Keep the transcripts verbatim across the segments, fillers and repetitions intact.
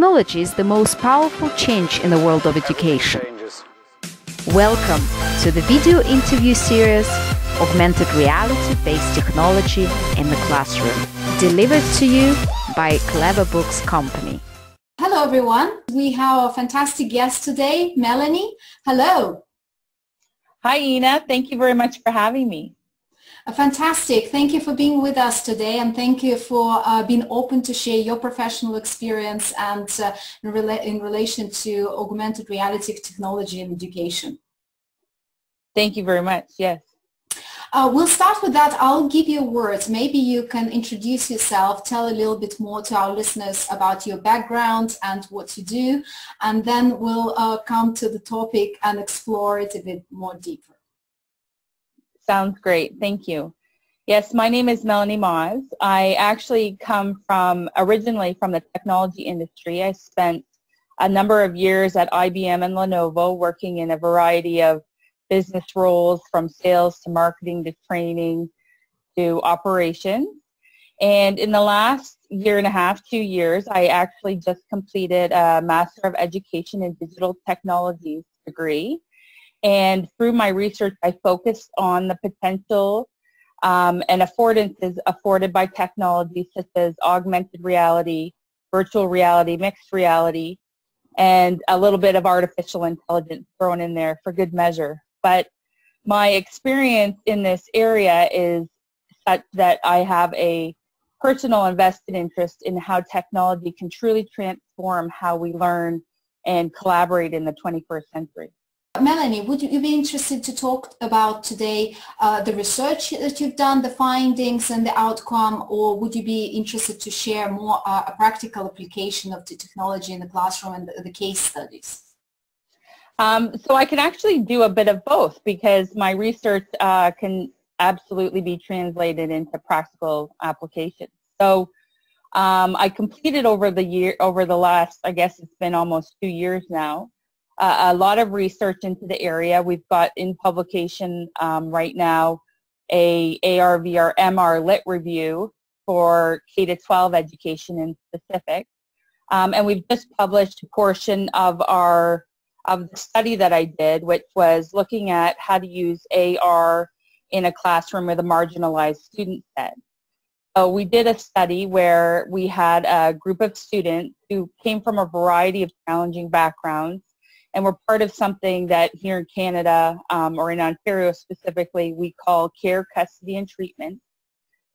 technology is the most powerful change in the world of education. Welcome to the video interview series Augmented Reality-Based Technology in the Classroom, delivered to you by Clever Books Company. Hello everyone, we have a fantastic guest today, Melanie. Hello. Hi Ina, thank you very much for having me. Fantastic. Thank you for being with us today, and thank you for uh, being open to share your professional experience and uh, in, rela in relation to augmented reality technology in education. Thank you very much. Yes. Uh, we'll start with that. I'll give you words. Maybe you can introduce yourself, tell a little bit more to our listeners about your background and what you do, and then we'll uh, come to the topic and explore it a bit more deeper. Sounds great. Thank you. Yes, my name is Melanie Maas. I actually come from, originally from the technology industry. I spent a number of years at I B M and Lenovo working in a variety of business roles, from sales to marketing to training to operations. And in the last year and a half, two years, I actually just completed a Master of Education in Digital Technologies degree. And through my research, I focused on the potential um, and affordances afforded by technologies such as augmented reality, virtual reality, mixed reality, and a little bit of artificial intelligence thrown in there for good measure. But my experience in this area is such that I have a personal invested interest in how technology can truly transform how we learn and collaborate in the twenty-first century. Melanie, would you be interested to talk about today uh, the research that you've done, the findings and the outcome, or would you be interested to share more uh, a practical application of the technology in the classroom and the, the case studies? Um, so I can actually do a bit of both, because my research uh, can absolutely be translated into practical applications. So um, I completed over the year, over the last, I guess it's been almost two years now, Uh, a lot of research into the area. We've got in publication um, right now a A R V R M R lit review for K to twelve education in specific. Um, and we've just published a portion of our of the study that I did, which was looking at how to use A R in a classroom with a marginalized student set. So we did a study where we had a group of students who came from a variety of challenging backgrounds, and we're part of something that here in Canada, um, or in Ontario specifically, we call care, custody, and treatment.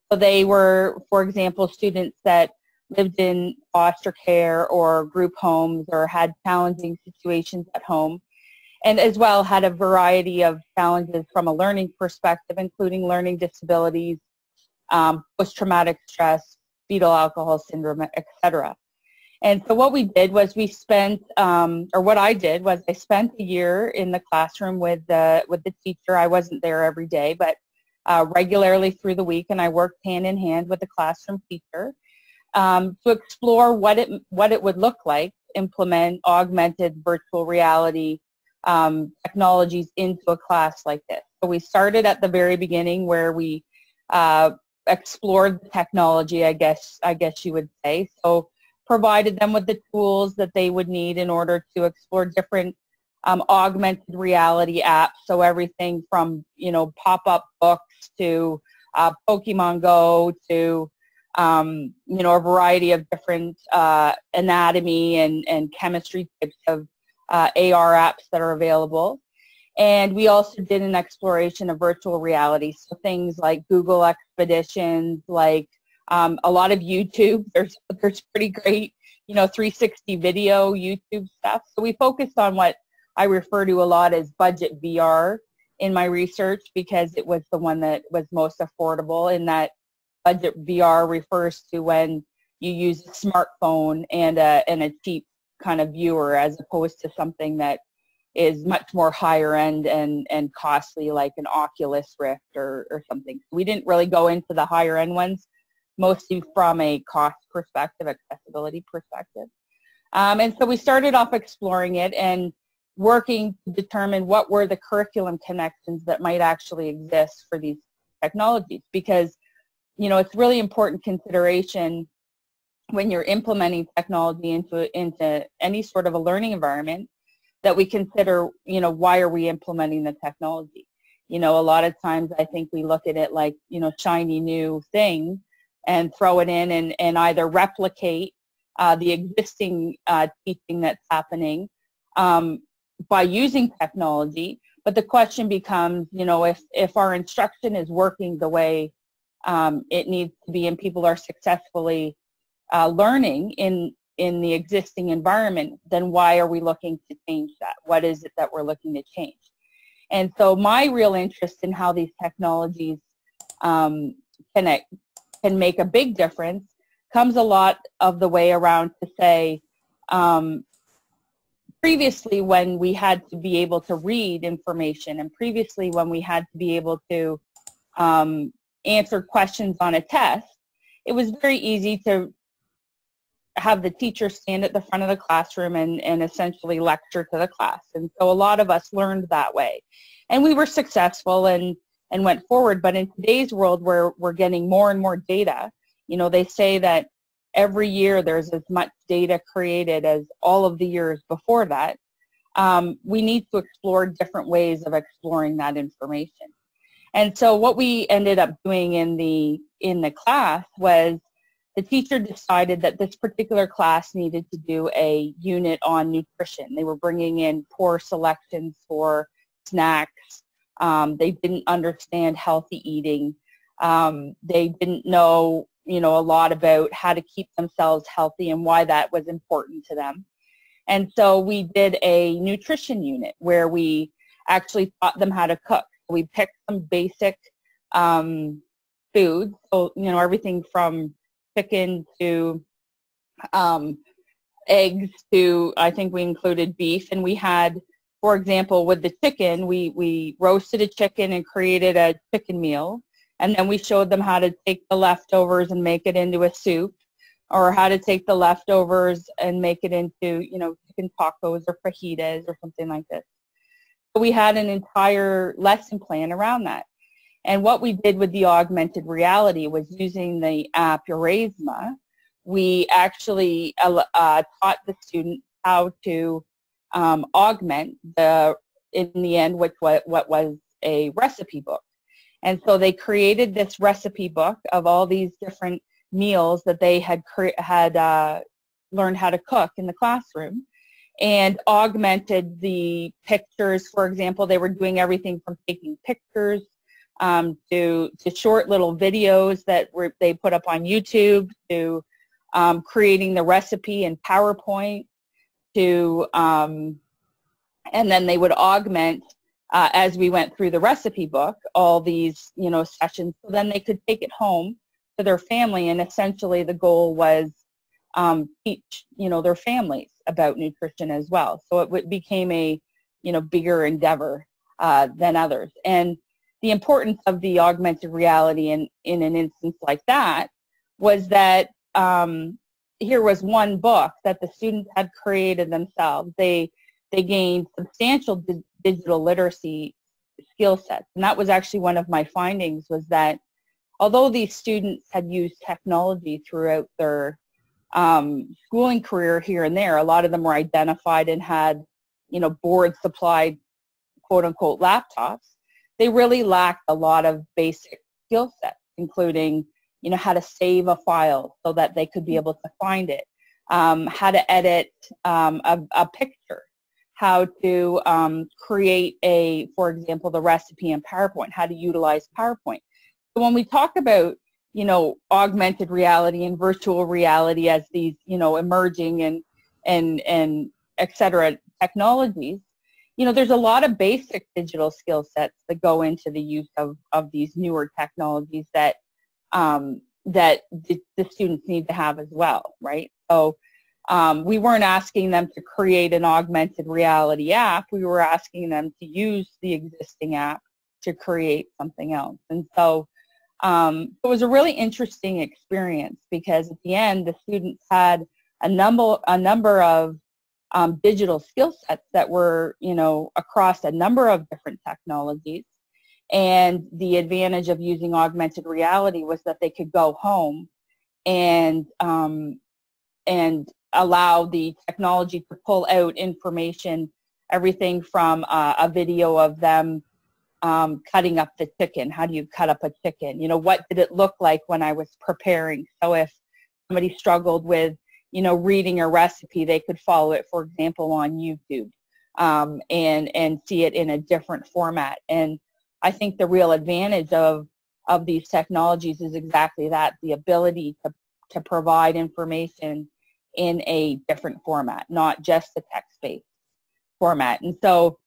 So they were, for example, students that lived in foster care or group homes or had challenging situations at home, and as well had a variety of challenges from a learning perspective, including learning disabilities, um, post-traumatic stress, fetal alcohol syndrome, et cetera. And so what we did was we spent, um, or what I did was I spent a year in the classroom with the, with the teacher. I wasn't there every day, but uh, regularly through the week, and I worked hand in hand with the classroom teacher um, to explore what it, what it would look like to implement augmented virtual reality um, technologies into a class like this. So we started at the very beginning where we uh, explored the technology, I guess, I guess you would say. So provided them with the tools that they would need in order to explore different um, augmented reality apps. So everything from, you know, pop-up books to uh, Pokemon Go to, um, you know, a variety of different uh, anatomy and, and chemistry types of uh, A R apps that are available. And we also did an exploration of virtual reality. So things like Google Expeditions, like Um, a lot of YouTube. There's there's pretty great, you know, three sixty video YouTube stuff. So we focused on what I refer to a lot as budget V R in my research, because it was the one that was most affordable, in that budget V R refers to when you use a smartphone and a, and a cheap kind of viewer, as opposed to something that is much more higher end and, and costly, like an Oculus Rift or, or something. We didn't really go into the higher end ones, mostly from a cost perspective, accessibility perspective. Um, and so we started off exploring it and working to determine what were the curriculum connections that might actually exist for these technologies, because, you know, it's really important consideration when you're implementing technology into, into any sort of a learning environment, that we consider, you know, why are we implementing the technology? You know, a lot of times I think we look at it like, you know, shiny new thing and throw it in and, and either replicate uh, the existing uh, teaching that's happening um, by using technology. But the question becomes, you know, if, if our instruction is working the way um, it needs to be and people are successfully uh, learning in, in the existing environment, then why are we looking to change that? What is it that we're looking to change? And so my real interest in how these technologies um, can, can make a big difference comes a lot of the way around to say, um, previously when we had to be able to read information and previously when we had to be able to um, answer questions on a test, it was very easy to have the teacher stand at the front of the classroom and, and essentially lecture to the class. And so a lot of us learned that way. And we were successful and, and went forward. But in today's world where we're getting more and more data, you know, they say that every year there's as much data created as all of the years before that. Um, we need to explore different ways of exploring that information. And so what we ended up doing in the, in the class was the teacher decided that this particular class needed to do a unit on nutrition. They were bringing in poor selections for snacks. Um, they didn't understand healthy eating. Um, they didn't know, you know, a lot about how to keep themselves healthy and why that was important to them. And so we did a nutrition unit where we actually taught them how to cook. We picked some basic um, foods, so, you know, everything from chicken to um, eggs to, I think we included beef, and we had, for example, with the chicken, we, we roasted a chicken and created a chicken meal, and then we showed them how to take the leftovers and make it into a soup, or how to take the leftovers and make it into, you know, chicken tacos or fajitas or something like this. So we had an entire lesson plan around that. And what we did with the augmented reality was using the app Aurasma, we actually uh, taught the student how to um, augment the, in the end, which was, what was a recipe book. And so they created this recipe book of all these different meals that they had, had uh, learned how to cook in the classroom, and augmented the pictures. For example, they were doing everything from taking pictures Um, to, to short little videos that were, they put up on YouTube, to um, creating the recipe in PowerPoint, to, um, and then they would augment, uh, as we went through the recipe book, all these, you know, sessions. So then they could take it home to their family, and essentially the goal was um, teach, you know, their families about nutrition as well. So it w became a, you know, bigger endeavor uh, than others. And the importance of the augmented reality in, in an instance like that was that um, here was one book that the students had created themselves. They, they gained substantial di digital literacy skill sets. And that was actually one of my findings, was that although these students had used technology throughout their um, schooling career here and there, a lot of them were identified and had, you know, board-supplied, quote-unquote, laptops. They really lacked a lot of basic skill sets, including, you know, how to save a file so that they could be able to find it, um, how to edit um, a, a picture, how to um, create a, for example, the recipe in PowerPoint, how to utilize PowerPoint. So when we talk about, you know, augmented reality and virtual reality as these, you know, emerging and, and, and et cetera technologies, you know, there's a lot of basic digital skill sets that go into the use of, of these newer technologies that um, that the, the students need to have as well, right? So um, we weren't asking them to create an augmented reality app. We were asking them to use the existing app to create something else. And so um, it was a really interesting experience, because at the end, the students had a number, a number of Um, digital skill sets that were, you know, across a number of different technologies. And the advantage of using augmented reality was that they could go home and um, and allow the technology to pull out information, everything from uh, a video of them um, cutting up the chicken. How do you cut up a chicken? You know, what did it look like when I was preparing? So if somebody struggled with, you know, reading a recipe, they could follow it, for example, on YouTube um, and, and see it in a different format. And I think the real advantage of, of these technologies is exactly that, the ability to, to provide information in a different format, not just the text-based format. And so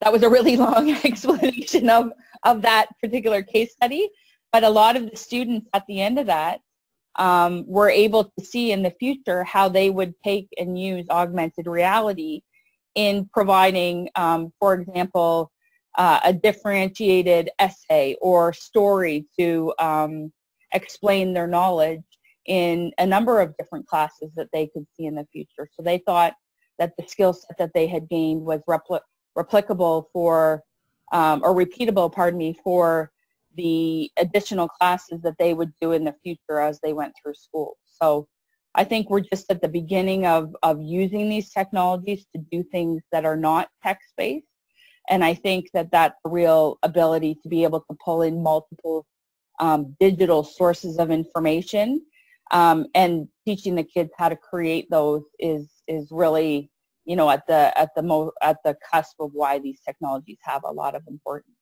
that was a really long explanation of, of that particular case study, but a lot of the students at the end of that um, were able to see in the future how they would take and use augmented reality in providing, um, for example, uh, a differentiated essay or story to um, explain their knowledge in a number of different classes that they could see in the future. So they thought that the skill set that they had gained was repli replicable for, um, or repeatable, pardon me, for the additional classes that they would do in the future as they went through school. So I think we're just at the beginning of, of using these technologies to do things that are not text-based. And I think that that's a real ability to be able to pull in multiple um, digital sources of information. Um, and teaching the kids how to create those is is really, you know, at the at the mo at the cusp of why these technologies have a lot of importance.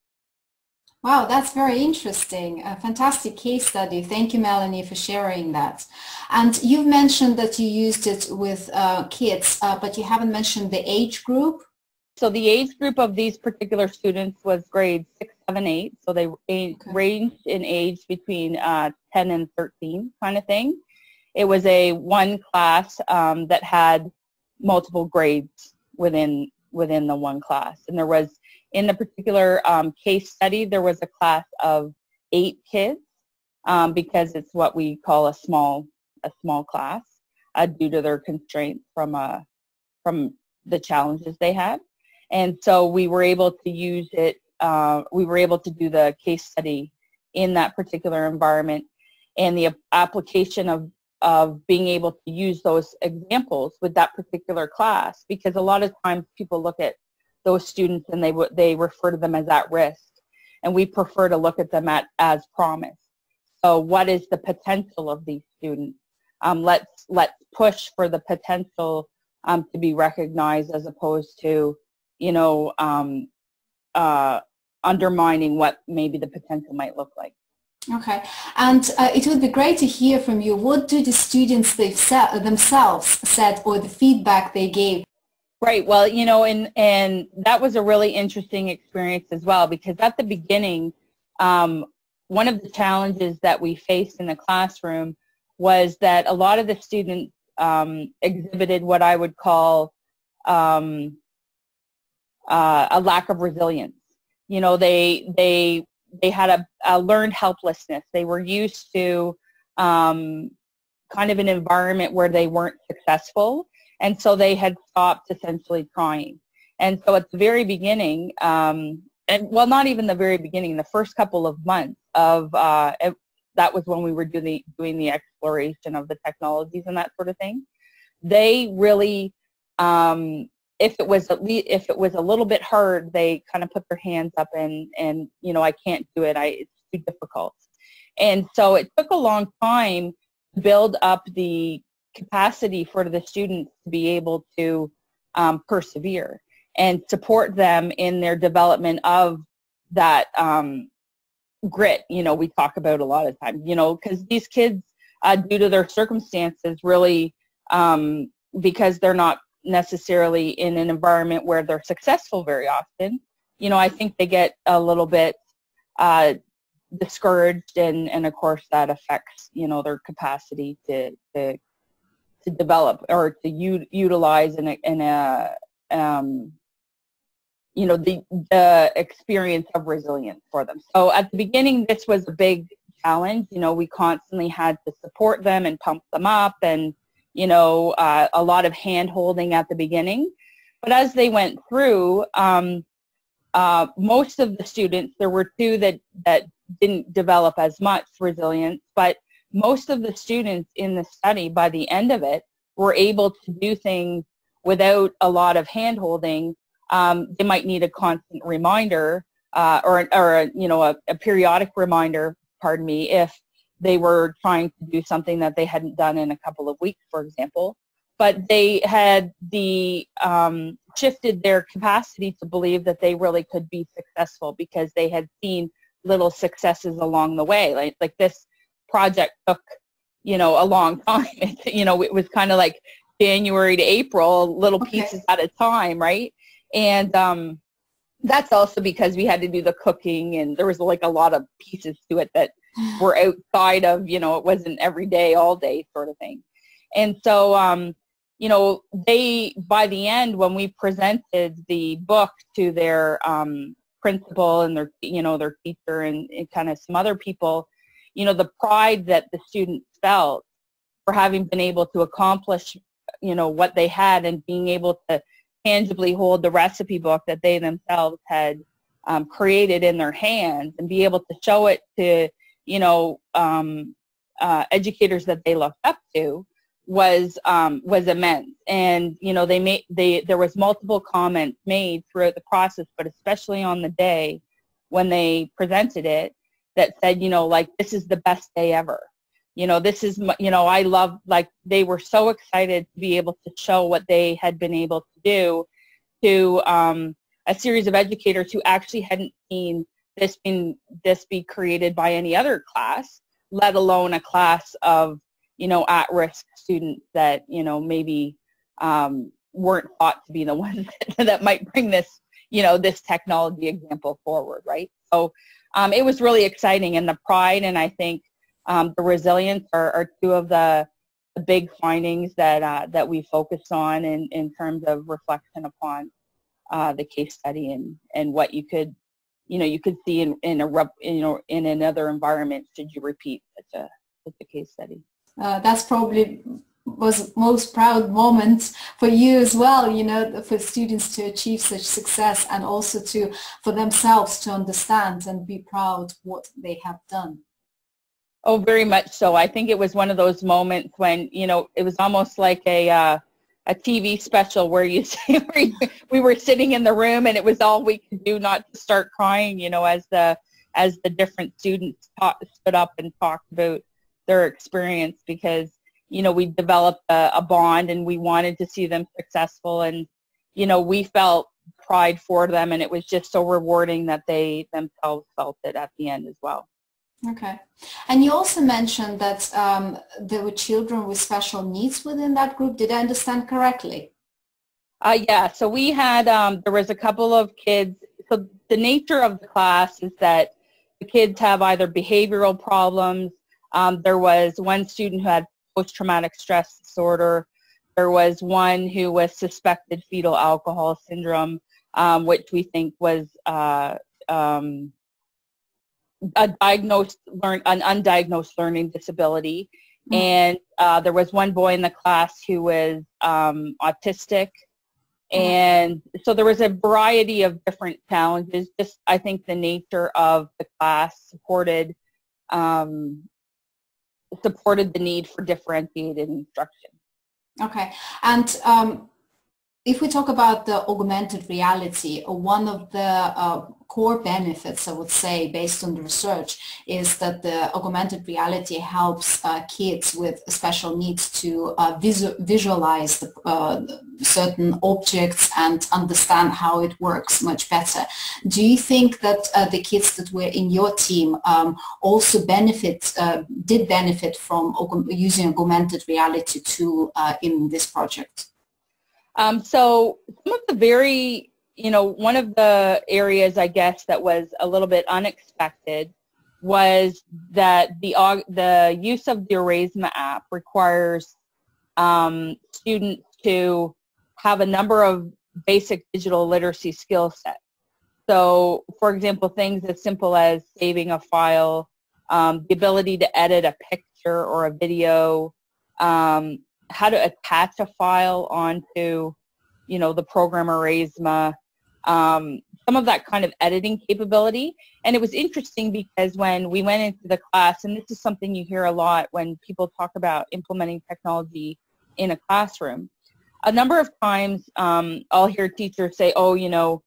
Wow, that's very interesting. A fantastic case study. Thank you, Melanie, for sharing that. And you've mentioned that you used it with uh, kids, uh, but you haven't mentioned the age group. So the age group of these particular students was grades six, seven, eight. So they okay. ranged in age between uh, ten and thirteen kind of thing. It was a one class um, that had multiple grades within within the one class. And there was, in the particular um, case study, there was a class of eight kids um, because it's what we call a small a small class uh, due to their constraints from uh, from the challenges they had. And so we were able to use it, uh, we were able to do the case study in that particular environment, and the application of, of being able to use those examples with that particular class, because a lot of times people look at those students and they, they refer to them as at risk, and we prefer to look at them at, as promise. So what is the potential of these students? Um, let's, let's push for the potential um, to be recognized as opposed to, you know, um, uh, undermining what maybe the potential might look like. Okay, and uh, it would be great to hear from you. What do the students themselves said, or the feedback they gave? Right, well, you know, and, and that was a really interesting experience as well, because at the beginning, um, one of the challenges that we faced in the classroom was that a lot of the students um, exhibited what I would call um, Uh, a lack of resilience. You know, they they they had a, a learned helplessness. They were used to um, kind of an environment where they weren't successful, and so they had stopped essentially trying. And so at the very beginning, um, and well, not even the very beginning, the first couple of months of uh, it, that was when we were doing the, doing the exploration of the technologies and that sort of thing. They really um, If it was at least, if it was a little bit hard, they kind of put their hands up and, and you know, I can't do it. I, it's too difficult. And so it took a long time to build up the capacity for the students to be able to um, persevere and support them in their development of that um, grit, you know, we talk about a lot of times, you know, because these kids, uh, due to their circumstances, really, um, because they're not necessarily in an environment where they're successful very often, you know, I think they get a little bit uh, discouraged, and, and of course that affects, you know, their capacity to to, to develop or to u utilize in a, in a um, you know, the, the experience of resilience for them. So at the beginning, this was a big challenge. You know, we constantly had to support them and pump them up, and you know, uh, a lot of hand-holding at the beginning. But as they went through, um, uh, most of the students, there were two that, that didn't develop as much resilience, but most of the students in the study, by the end of it, were able to do things without a lot of hand-holding, um, they might need a constant reminder uh, or, or a, you know, a, a periodic reminder, pardon me, if they were trying to do something that they hadn't done in a couple of weeks, for example. But they had the um, shifted their capacity to believe that they really could be successful because they had seen little successes along the way. Like, like this project took, you know, a long time. You know, it was kind of like January to April, little pieces okay. at a time, right? And um, that's also because we had to do the cooking, and there was like a lot of pieces to it that were outside of, you know, it wasn't every day, all day sort of thing. And so, um, you know, they, by the end, when we presented the book to their um, principal and their, you know, their teacher and, and kind of some other people, you know, the pride that the students felt for having been able to accomplish, you know, what they had and being able to tangibly hold the recipe book that they themselves had um, created in their hands and be able to show it to, you know, um, uh, educators that they looked up to, was um, was immense. And you know, they made they there was multiple comments made throughout the process, but especially on the day when they presented it, that said, you know, like, this is the best day ever. You know, this is, you know, I love, like, they were so excited to be able to show what they had been able to do to um, a series of educators who actually hadn't seen this been this be created by any other class, let alone a class of, you know, at-risk students that, you know, maybe um, weren't thought to be the ones that might bring this, you know, this technology example forward, right? So um, it was really exciting, and the pride and I think um, the resilience are, are two of the, the big findings that uh, that we focused on in, in terms of reflection upon uh, the case study and, and what you could, you know, you could see in, in, a, you know, in another environment should you repeat such a, such a case study. Uh, that's probably was most proud moment for you as well, you know, for students to achieve such success, and also to for themselves to understand and be proud what they have done. Oh, very much so. I think it was one of those moments when, you know, it was almost like a uh, a T V special where you see we were sitting in the room and it was all we could do not to start crying, you know, as the as the different students talk, stood up and talked about their experience, because, you know, we developed a, a bond and we wanted to see them successful, and, you know, we felt pride for them, and it was just so rewarding that they themselves felt it at the end as well. Okay. And you also mentioned that um, there were children with special needs within that group. Did I understand correctly? Uh, yeah. So we had, um, there was a couple of kids. So the nature of the class is that the kids have either behavioral problems. Um, there was one student who had post-traumatic stress disorder. There was one who was suspected fetal alcohol syndrome, um, which we think was uh, um, a diagnosed learn an undiagnosed learning disability. Mm-hmm. And uh, there was one boy in the class who was um, autistic. Mm-hmm. And so there was a variety of different challenges. Just, I think, the nature of the class supported um, supported the need for differentiated instruction. Okay. And um, if we talk about the augmented reality, one of the uh, core benefits, I would say, based on the research, is that the augmented reality helps uh, kids with special needs to uh, visu visualize the, uh, certain objects and understand how it works much better. Do you think that uh, the kids that were in your team um, also benefit, uh, did benefit from using augmented reality too uh, in this project? Um, so some of the very, you know, one of the areas, I guess, that was a little bit unexpected was that the, the use of the Aurasma app requires um, students to have a number of basic digital literacy skill sets. So, for example, things as simple as saving a file, um, the ability to edit a picture or a video, um, how to attach a file onto, you know, the program Aurasma, um, some of that kind of editing capability. And it was interesting because when we went into the class, and this is something you hear a lot when people talk about implementing technology in a classroom. A number of times um, I'll hear teachers say, oh, you know,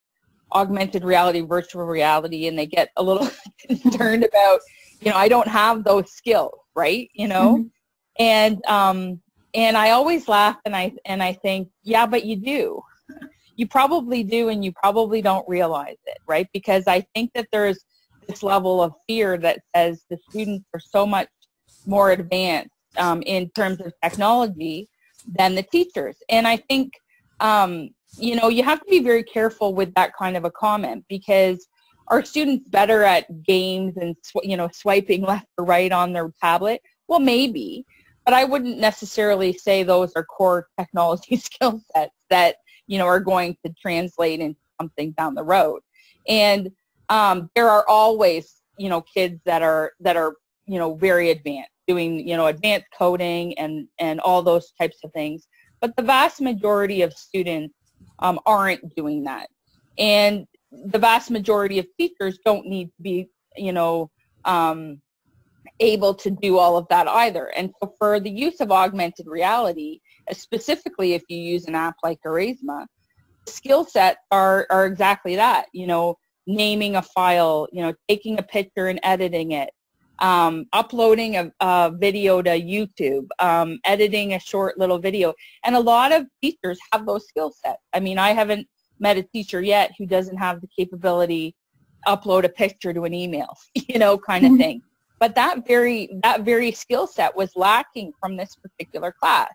augmented reality, virtual reality, and they get a little concerned about, you know, I don't have those skills, right? You know, mm-hmm. and um, and I always laugh and I and I think, yeah, but you do. You probably do, and you probably don't realize it, right? Because I think that there's this level of fear that says the students are so much more advanced um, in terms of technology than the teachers. And I think, um, you know, you have to be very careful with that kind of a comment, because are students better at games and, sw you know, swiping left or right on their tablet? Well, maybe, but I wouldn't necessarily say those are core technology skill sets that, you know, are going to translate into something down the road. And um, there are always, you know, kids that are, that are, you know, very advanced, doing, you know, advanced coding and, and all those types of things. But the vast majority of students um, aren't doing that. And the vast majority of teachers don't need to be, you know, um, able to do all of that either. And so for the use of augmented reality, specifically if you use an app like Aurasma, skill sets are, are exactly that, you know, naming a file, you know, taking a picture and editing it, um, uploading a, a video to YouTube, um, editing a short little video. And a lot of teachers have those skill sets. I mean, I haven't met a teacher yet who doesn't have the capability to upload a picture to an email, you know, kind of thing. But that very, that very skill set was lacking from this particular class.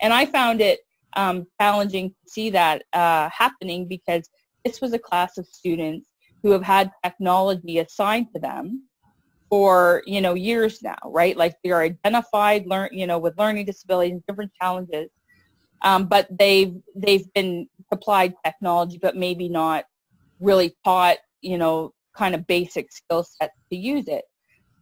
And I found it um, challenging to see that uh, happening, because this was a class of students who have had technology assigned to them for, you know, years now, right? Like they are identified, learn, you know, with learning disabilities and different challenges, um, but they've, they've been applied technology, but maybe not really taught, you know, kind of basic skill sets to use it.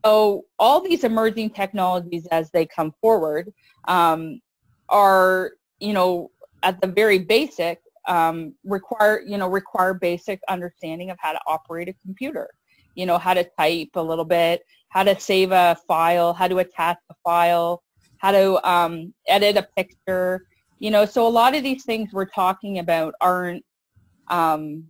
So all these emerging technologies as they come forward um, are, you know, at the very basic, um, require, you know, require basic understanding of how to operate a computer, you know, how to type a little bit, how to save a file, how to attach a file, how to um, edit a picture, you know. So a lot of these things we're talking about aren't, um,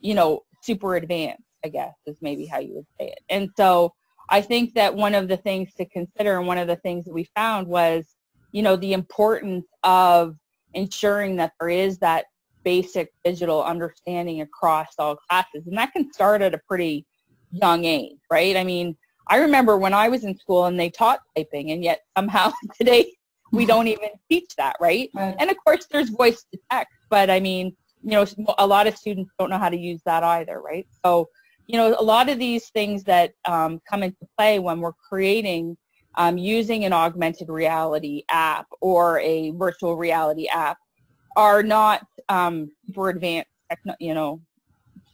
you know, super advanced, I guess, is maybe how you would say it. And so I think that one of the things to consider, and one of the things that we found was, you know, the importance of ensuring that there is that basic digital understanding across all classes. And that can start at a pretty young age, right? I mean, I remember when I was in school and they taught typing, and yet somehow today we don't even teach that, right? Right. And of course there's voice to text, but I mean, you know, a lot of students don't know how to use that either, right? So, you know, a lot of these things that um, come into play when we're creating, um, using an augmented reality app or a virtual reality app are not um, super advanced, techno you know,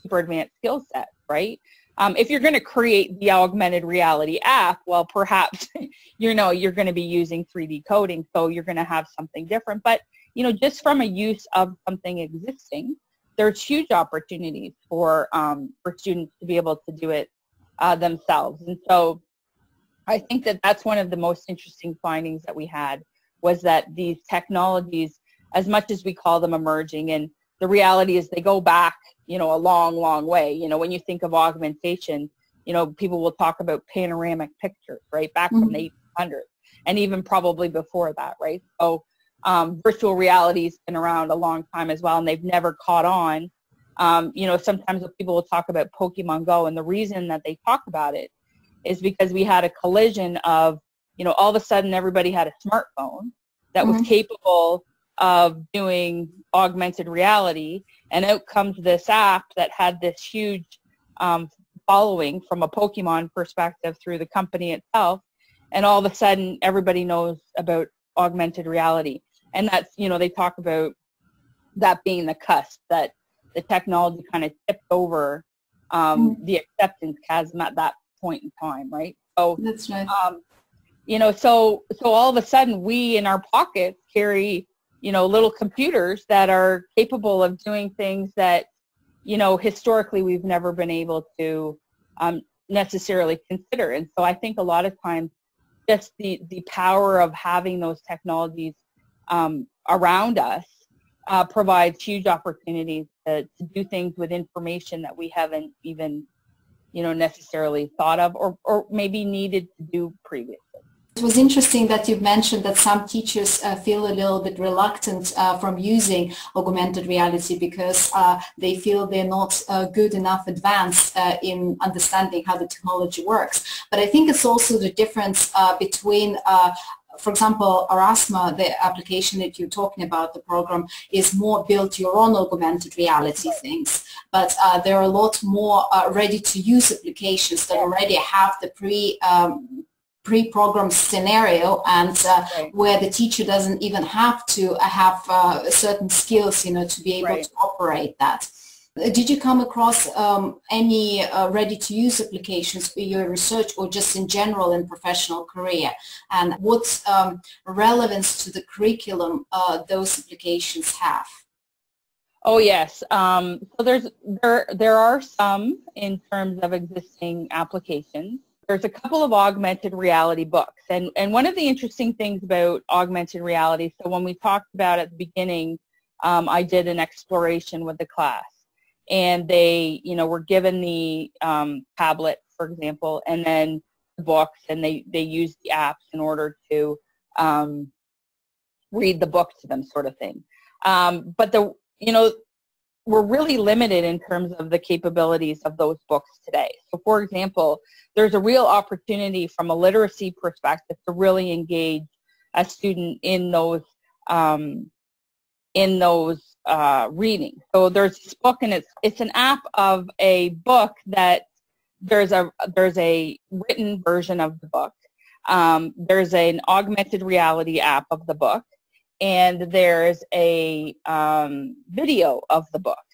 super advanced skill sets, right? Um, if you're going to create the augmented reality app, well, perhaps, you know, you're going to be using three D coding, so you're going to have something different. But, you know, just from a use of something existing, there's huge opportunities for, um, for students to be able to do it uh, themselves. And so I think that that's one of the most interesting findings that we had, was that these technologies, as much as we call them emerging, and the reality is they go back, you know, a long, long way. You know, when you think of augmentation, you know, people will talk about panoramic pictures, right, back mm-hmm. from the eighteen hundreds, and even probably before that, right? So um, virtual reality's been around a long time as well, and they've never caught on. Um, you know, sometimes people will talk about Pokemon Go, and the reason that they talk about it is because we had a collision of, you know, all of a sudden everybody had a smartphone that mm-hmm. was capable of doing augmented reality, and out comes this app that had this huge um, following from a Pokemon perspective through the company itself, and all of a sudden everybody knows about augmented reality. And that's, you know, they talk about that being the cusp, that the technology kind of tipped over um, mm-hmm. the acceptance chasm at that point in time, right? So that's right. Um, you know, so so all of a sudden we in our pockets carry, you know, little computers that are capable of doing things that, you know, historically we've never been able to um, necessarily consider. And so I think a lot of times just the the power of having those technologies um, around us uh, provides huge opportunities to, to do things with information that we haven't even, you know, necessarily thought of or, or maybe needed to do previously. It was interesting that you mentioned that some teachers uh, feel a little bit reluctant uh, from using augmented reality because uh, they feel they're not uh, good enough advanced uh, in understanding how the technology works. But I think it's also the difference uh, between uh, for example, Aurasma, the application that you're talking about, the program, is more built your own augmented reality things. But uh, there are a lot more uh, ready-to-use applications that already have the pre, um, pre-programmed scenario and uh, right. where the teacher doesn't even have to have uh, certain skills, you know, to be able right. to operate that. Did you come across um, any uh, ready-to-use applications for your research or just in general in professional career? And what um, relevance to the curriculum uh, those applications have? Oh, yes. Um, so there's, there, there are some in terms of existing applications. There's a couple of augmented reality books. And, and one of the interesting things about augmented reality, so when we talked about at the beginning, um, I did an exploration with the class. And they, you know, were given the um, tablet, for example, and then the books, and they, they used the apps in order to um, read the book to them, sort of thing. Um, but, the you know, we're really limited in terms of the capabilities of those books today. So, for example, there's a real opportunity from a literacy perspective to really engage a student in those, um, in those, Uh, reading. So there's this book, and it's it's an app of a book that there's a there's a written version of the book. Um, there's an augmented reality app of the book, and there's a um, video of the book,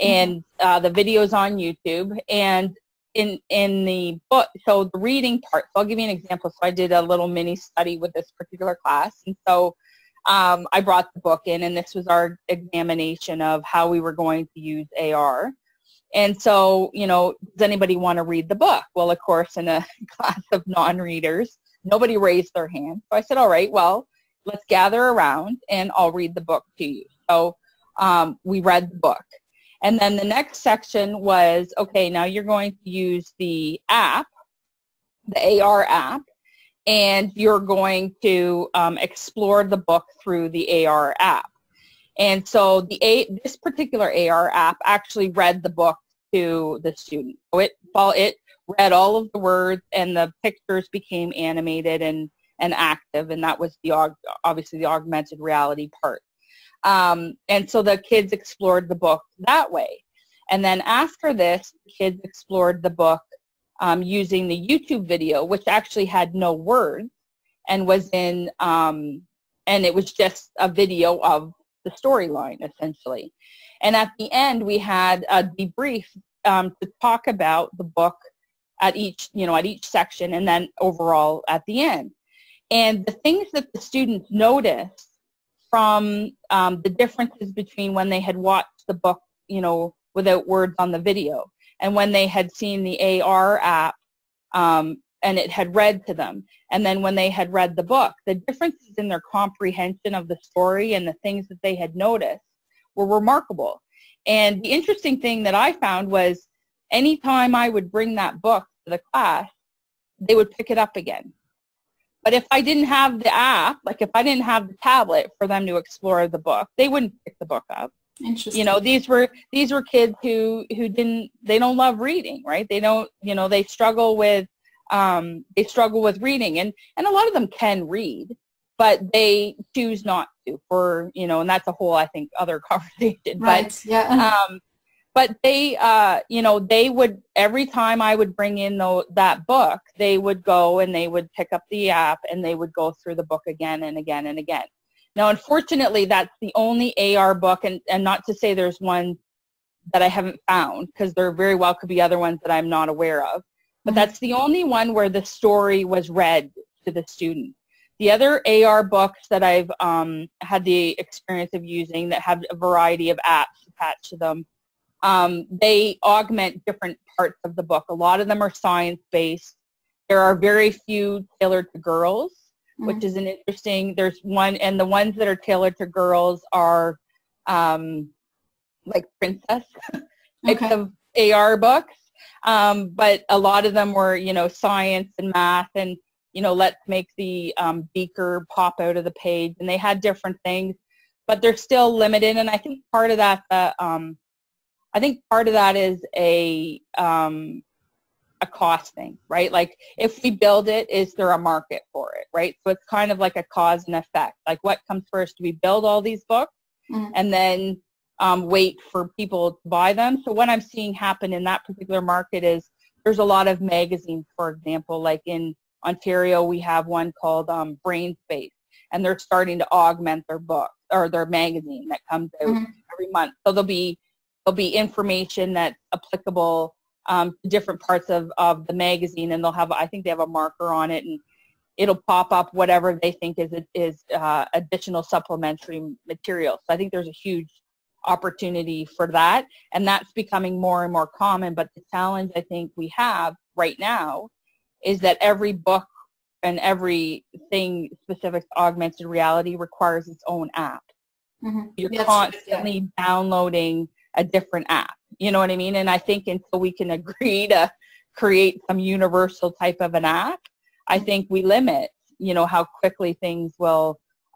and uh, the video's on YouTube. And in in the book, so the reading part. So I'll give you an example. So I did a little mini study with this particular class, and so. Um, I brought the book in, and this was our examination of how we were going to use A R. And so, you know, does anybody want to read the book? Well, of course, in a class of non-readers, nobody raised their hand. So I said, all right, well, let's gather around, and I'll read the book to you. So um, we read the book. And then the next section was, okay, now you're going to use the app, the A R app, and you're going to um, explore the book through the A R app. And so the a this particular A R app actually read the book to the student. So it, it read all of the words, and the pictures became animated and, and active, and that was the aug obviously the augmented reality part. Um, and so the kids explored the book that way. And then after this, the kids explored the book Um, using the YouTube video, which actually had no words and was in, um, and it was just a video of the storyline, essentially. And at the end, we had a debrief um, to talk about the book at each, you know, at each section, and then overall at the end. And the things that the students noticed from um, the differences between when they had watched the book, you know, without words on the video, and when they had seen the A R app um, and it had read to them, and then when they had read the book, the differences in their comprehension of the story and the things that they had noticed were remarkable. And the interesting thing that I found was anytime I would bring that book to the class, they would pick it up again. But if I didn't have the app, like if I didn't have the tablet for them to explore the book, they wouldn't pick the book up. Interesting. You know, these were these were kids who who didn't they don't love reading, right? They don't, you know, they struggle with um, they struggle with reading, and and a lot of them can read, but they choose not to, for you know, and that's a whole I think other conversation. Right. But yeah. Um, but they uh, you know, they would every time I would bring in the, that book, they would go and they would pick up the app and they would go through the book again and again and again. Now, unfortunately, that's the only A R book, and, and not to say there's one that I haven't found, because there very well could be other ones that I'm not aware of, but that's the only one where the story was read to the student. The other A R books that I've um, had the experience of using that have a variety of apps attached to them, um, they augment different parts of the book. A lot of them are science-based. There are very few tailored to girls. mm-hmm. which is an interesting, there's one, and the ones that are tailored to girls are um, like princess types okay. of A R books. Um, but a lot of them were, you know, science and math and, you know, let's make the um, beaker pop out of the page. And they had different things, but they're still limited. And I think part of that, uh, um, I think part of that is a, um, a cost thing, right? Like if we build it, is there a market for it, right? So it's kind of like a cause and effect. Like what comes first? Do we build all these books mm-hmm. and then Um, wait for people to buy them? So what I'm seeing happen in that particular market is there's a lot of magazines, for example, like in Ontario we have one called um, Brain Space, and they're starting to augment their book or their magazine that comes out mm-hmm. every month. So there'll be there'll be information that's applicable um, to different parts of, of the magazine, and they'll have, I think they have a marker on it, and it'll pop up whatever they think is is uh, additional supplementary material. So I think there's a huge opportunity for that, and that's becoming more and more common. But the challenge I think we have right now is that every book and everything specific to augmented reality requires its own app. Mm-hmm. You're that's constantly true. Downloading a different app, you know what I mean? And I think until we can agree to create some universal type of an app, I think we limit, you know, how quickly things will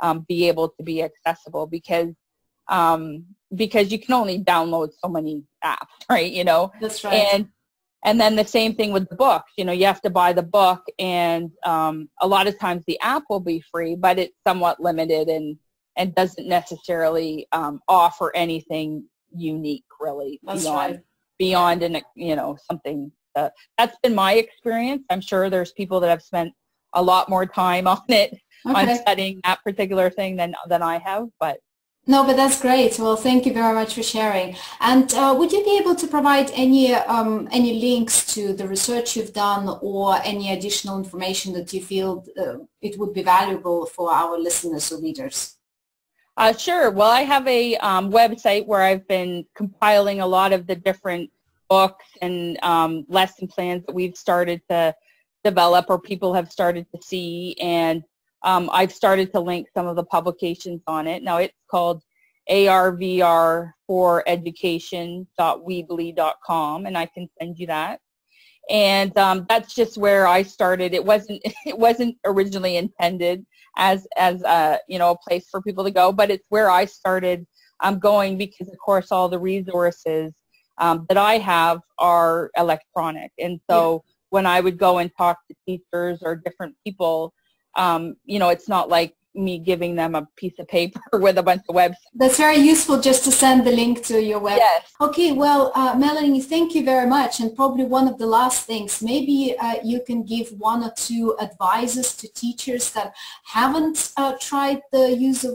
um, be able to be accessible, because um, because you can only download so many apps, right? You know, that's right. And and then the same thing with the books. You know, you have to buy the book, and um, a lot of times the app will be free, but it's somewhat limited and and doesn't necessarily um, offer anything unique, really. That's beyond right. beyond an you know something that, that's been my experience. I'm sure there's people that have spent a lot more time on it okay. on studying that particular thing than than I have, but. No, but that's great. Well, thank you very much for sharing. And uh, would you be able to provide any um, any links to the research you've done or any additional information that you feel uh, it would be valuable for our listeners or readers? Uh, sure. Well, I have a um, website where I've been compiling a lot of the different books and um, lesson plans that we've started to develop or people have started to see, and Um, I've started to link some of the publications on it. Now it's called A R V R for education dot weebly dot com, and I can send you that. And um, that's just where I started. It wasn't it wasn't originally intended as as a you know a place for people to go, but it's where I started. I'm going because of course all the resources um, that I have are electronic, and so yeah. when I would go and talk to teachers or different people. Um, you know, it's not like me giving them a piece of paper with a bunch of websites. That's very useful just to send the link to your website. Yes. Okay, well, uh, Melanie, thank you very much. And probably one of the last things, maybe uh, you can give one or two advices to teachers that haven't uh, tried the use of,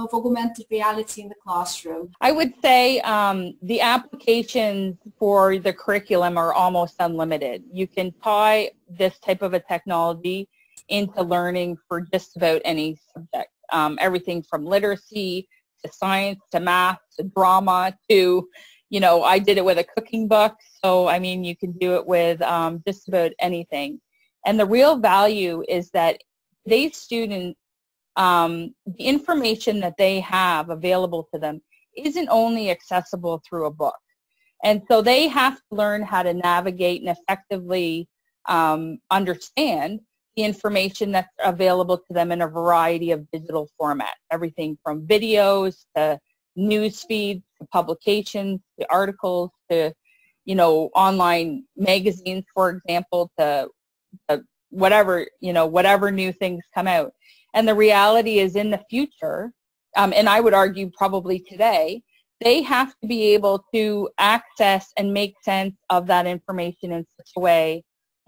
of augmented reality in the classroom. I would say um, the applications for the curriculum are almost unlimited. You can tie this type of a technology into learning for just about any subject, um, everything from literacy to science to math to drama to, you know, I did it with a cooking book, so I mean you can do it with um, just about anything. And the real value is that today's students, um, the information that they have available to them isn't only accessible through a book, and so they have to learn how to navigate and effectively um, understand the information that's available to them in a variety of digital formats, everything from videos to news feeds to publications to articles to, you know, online magazines, for example, to, to whatever, you know, whatever new things come out. And the reality is in the future, um, and I would argue probably today, they have to be able to access and make sense of that information in such a way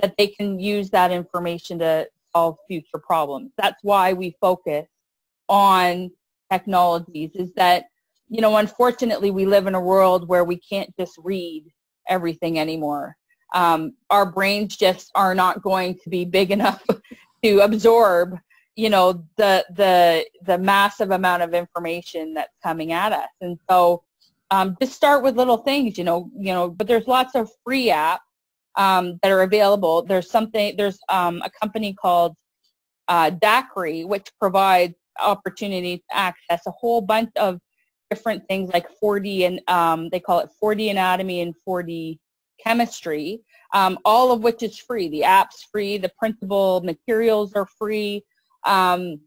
that they can use that information to solve future problems. That's why we focus on technologies, is that, you know, unfortunately we live in a world where we can't just read everything anymore. Um, our brains just are not going to be big enough to absorb, you know, the, the, the massive amount of information that's coming at us. And so um, just start with little things, you know, you know, but there's lots of free apps Um, that are available. There's something, there's um, a company called uh, DACRI, which provides opportunity to access a whole bunch of different things like four D and um, they call it four D anatomy and four D chemistry, um, all of which is free. The app's free, the printable materials are free, um,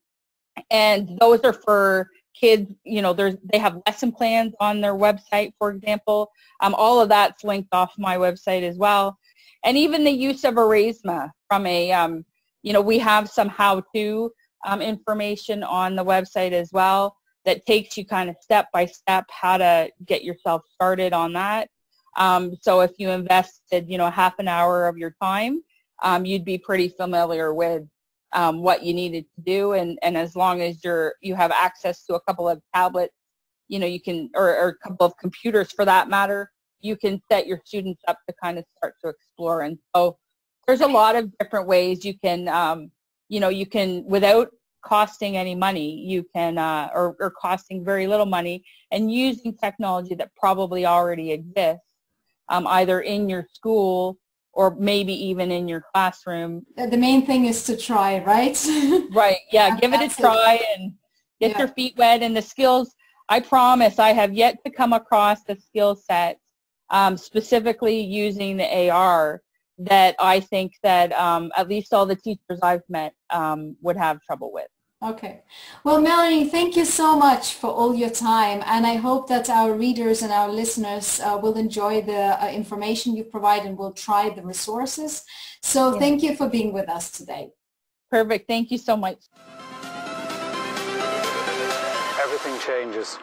and those are for kids. You know, there's, they have lesson plans on their website, for example. Um, all of that's linked off my website as well. And even the use of Aurasma from a, um, you know, we have some how-to um, information on the website as well that takes you kind of step by step how to get yourself started on that. Um, so if you invested, you know, half an hour of your time, um, you'd be pretty familiar with um, what you needed to do. And, and as long as you're, you have access to a couple of tablets, you know, you can, or, or a couple of computers for that matter, you can set your students up to kind of start to explore. And so there's a lot of different ways you can, um, you know, you can, without costing any money, you can, uh, or, or costing very little money, and using technology that probably already exists, um, either in your school or maybe even in your classroom. The main thing is to try, right? Right, yeah, give it a try and get yeah. your feet wet. And the skills, I promise I have yet to come across the skill set, um, specifically using the A R, that I think that um, at least all the teachers I've met um, would have trouble with. Okay. Well, Melanie, thank you so much for all your time, and I hope that our readers and our listeners uh, will enjoy the uh, information you provide and will try the resources. So yeah. Thank you for being with us today. Perfect. Thank you so much. Everything changes.